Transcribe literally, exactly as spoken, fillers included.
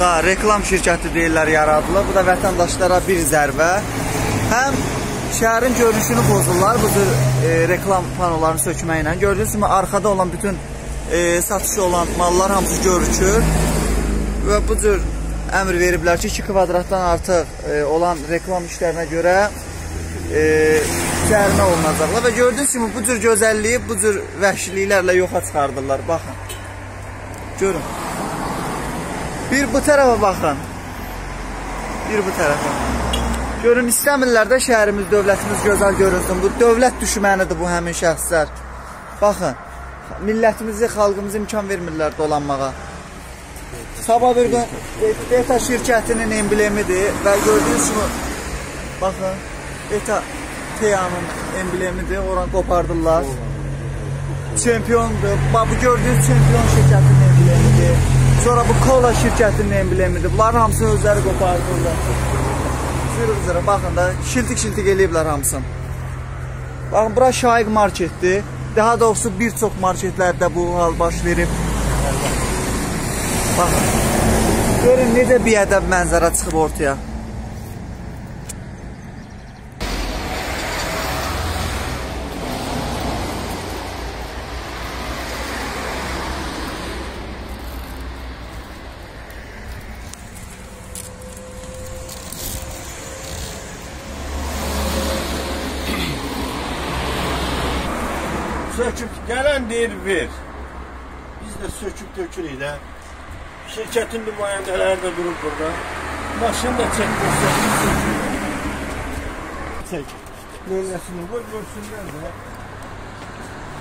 da reklam şirkəti deyirlər yaradılar. Bu da vətəndaşlara bir zərbə. Həm şəhərin görünüşünü pozurlar bu tür e, reklam panolarını sökməklə. Gördüyünüz kimi arxada olan bütün e, satışı olan mallar hamısı görükür. Və bu cür əmr veriblər ki, iki kvadratdan artıq e, olan reklam işlərinə görə e, cərimə olunacaqlar. Və gördüyünüz kimi bu cür gözəlliyi, bu cür vəhşiliklərlə yoxa çıxardırlar. Baxın, görün. Bir bu tərəfə baxın. Bir bu tərəfə. Görün, istəmirlər də şəhərimiz, dövlətimiz gözəl görünsün. Bu dövlət düşmənidir bu həmin şəxslər. Baxın, millətimizi, xalqımızı imkan vermirlər dolanmağa. Sabah bir gün ETA şirkətinin emblemidir və gördüyünüz kimi baxın, ETA T E A-nın emblemidir. Oran qopardırlar. Çempiondur. Bax, bu gördüyünüz çempion şirkətinin emblemidir. Sonra bu kola şirkətinin emblemidir. Bunların hamısını özləri qopardırlar. Zırıq-zırıq, baxın da, şiltik-şiltik eləyiblər hamısını. Baxın, bura Şaiq marketdir. Daha doğrusu bir çox marketlərdə bu hal baş verib. Baxın, görün necə biədəb mənzərə çıxıb ortaya. Söküb gələn deyir, ver. Biz də söküb dökürük də. Şirkətin nümayəndələri də durub burada. Maşını da çəkdir, söküb dökürük. Çək. Növləsini qoy, görsünlər də.